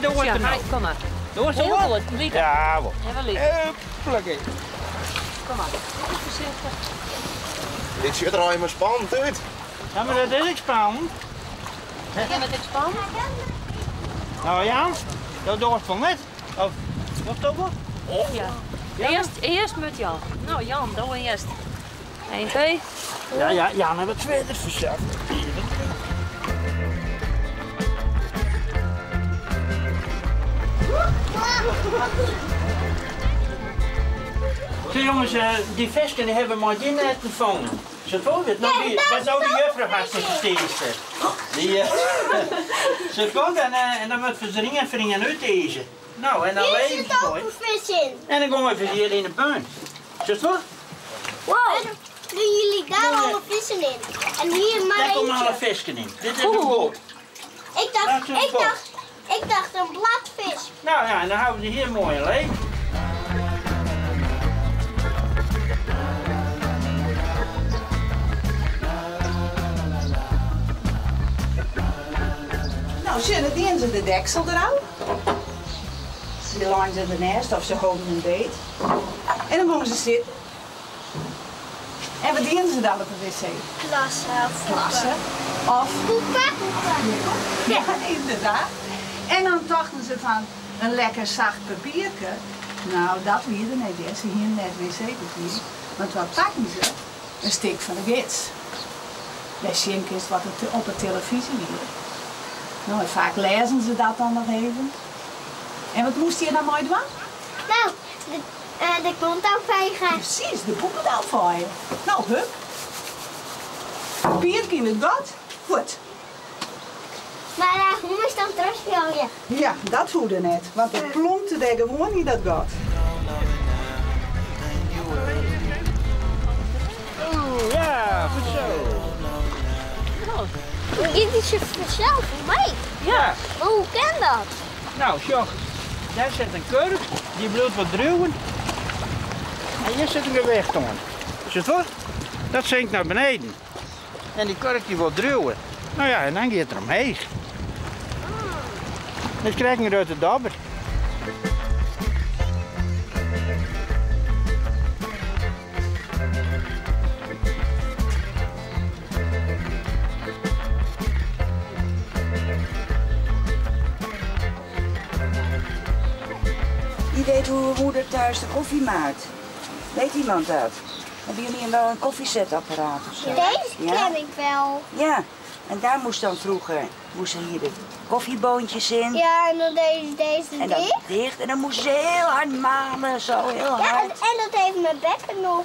niet door te nou. Kom maar. Door te nou. Ja, wel. Huppelakee. Kom maar. Dit zit er helemaal spannend uit. Ja, maar dat is ik spannend. Ja, maar dit is spannend. Nou ja, dat doet van net. Of, wat toch wel? Oh. Ja. Ja. Eerst met Jan. Nou Jan, doe eerst. 1, 2. Ja, ja, Jan hebben het tweede verzet. Zo jongens, die vesten die hebben maar die net gevangen. Ze voelt het, dat zou die juffrouw gasten steeds. Ze komt en dan wordt verzeringen en vringen uit deze. Nou, en dan leeg je vis in. En dan komen we even hier in de puin. Zit wel? Wow! Doen jullie daar allemaal vissen in? En hier maar daar komen alle visken in. Dit is een boot. Ik dacht een bladvis. Nou ja, en dan houden we die hier mooi leeg. Nou, zullen die in de deksel eraan? Ze langs in de nest of ze houden een beet. En dan mogen ze zitten. En wat dienen ze dan op de wc? Klassen. Of poepen. Ja, inderdaad. En dan dachten ze van een lekker zacht papiertje. Nou, dat weer net is. Hier net wc-papier. Want wat pakken ze? Een stuk van de gids. Dat schenk is wat op de televisie weer. Nou, en vaak lezen ze dat dan nog even. En wat moest je dan mooi doen? Nou, de kont afvegen. Precies, de boeken afvegen. Nou, hup. Papier in het bad. Goed. Maar hoe moest dan terugspelen? Ja, dat voelde net. Want het plompte daar gewoon in dat bad. Oeh, ja, goed zo. Dit is speciaal voor mij. Ja. Maar hoe kan dat? Nou, Sjoch, daar zit een kurk, die bloedt wat druwen. En hier zit een gewicht aan. Zit wat? Dat zinkt naar beneden. En die kurk die wil druwen. Nou ja, en dan gaat er omheen. Dus krijg je uit de dobber. Wie weet hoe uw moeder thuis de koffie maakt? Weet iemand dat? Hebben jullie wel een koffiezetapparaat of zo? Deze ken ik wel. Ja, en daar moest dan vroeger moesten hier de koffieboontjes in. Ja, en dan deden deze en dan dicht. En dan moesten ze heel hard malen, zo heel hard. Ja, en dat heeft mijn bekken nog.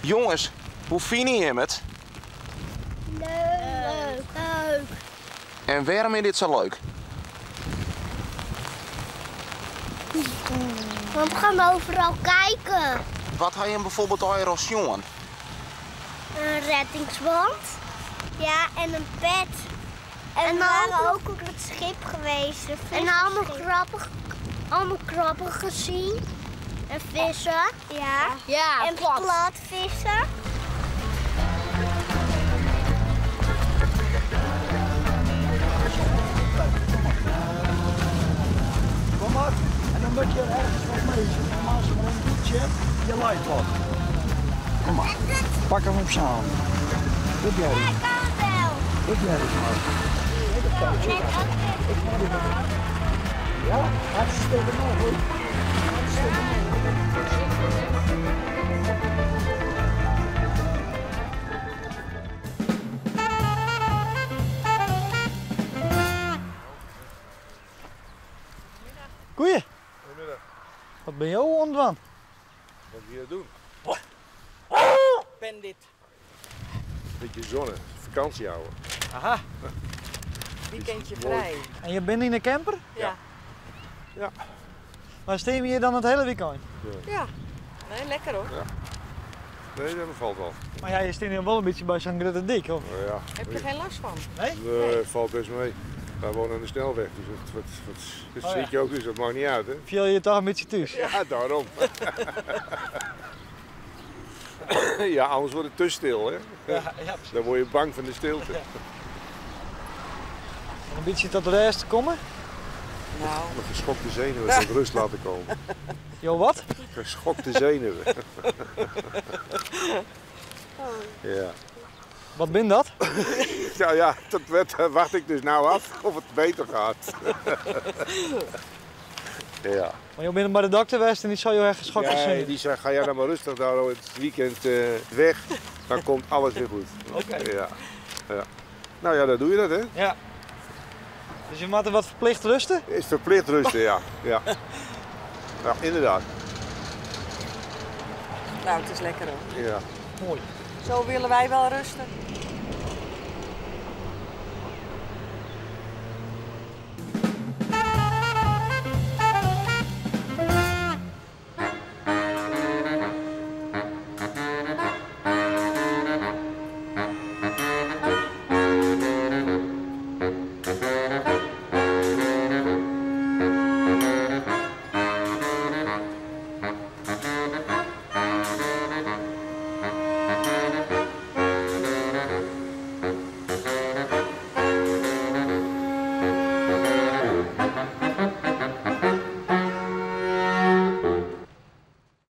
Jongens, hoe vind je hem het? Leuk. En waarom is dit zo leuk? Want we gaan overal kijken. Wat had je hem bijvoorbeeld al als jongen? Een reddingsband. Ja, en een pet. En we waren ook op het schip geweest. En allemaal krabben gezien. En vissen. Ja. En platvissen. Kom maar. Dan moet je ergens wat mee zitten, normaal is maar een doetje, je leidt wat. Kom maar, pak hem op samen. Doe jij het? Ik kan het wel. Doe jij het maar. Ik kan het wel. Ja, hartstikke mooi hoor. Hartstikke mooi. Goeie! Wat ben je onderaan? Wat wil je doen? Bandit. Beetje zonne, vakantie houden. Aha. Weekendje vrij. En je bent in een camper? Ja. Maar steem je dan het hele weekend? Ja. Nee, lekker hoor. Ja. Nee, dat valt wel. Maar ja, je steemt hier wel een beetje bij Sankt Grete Dik, of? Ja. Heb je geen last van? Nee, valt best mee. Wij wonen aan de snelweg, dus dat zie je ook, dus dat maakt niet uit, hè? Viel je toch een beetje thuis? Ja, daarom. Ja, anders wordt het te stil, hè? Ja, dan word je bang van de stilte. Een beetje tot rust komen? Nou. Met geschokte zenuwen tot rust laten komen. Jo, wat? Geschokte zenuwen. Ja. Wat ben dat? Nou ja, dat wacht ik dus nou af of het beter gaat. Ja. Maar je bent bij de dokter geweest en die zal je echt geschokt zijn. Nee, die zei, ga jij nou maar rustig daar het weekend weg, dan komt alles weer goed. Oké. Ja. Ja. Nou ja, dan doe je dat, hè? Ja. Dus je moet er wat verplicht rusten? Is verplicht rusten, ja. Ja, ja, inderdaad. Nou, het is lekker hoor. Ja. Mooi. Zo willen wij wel rusten.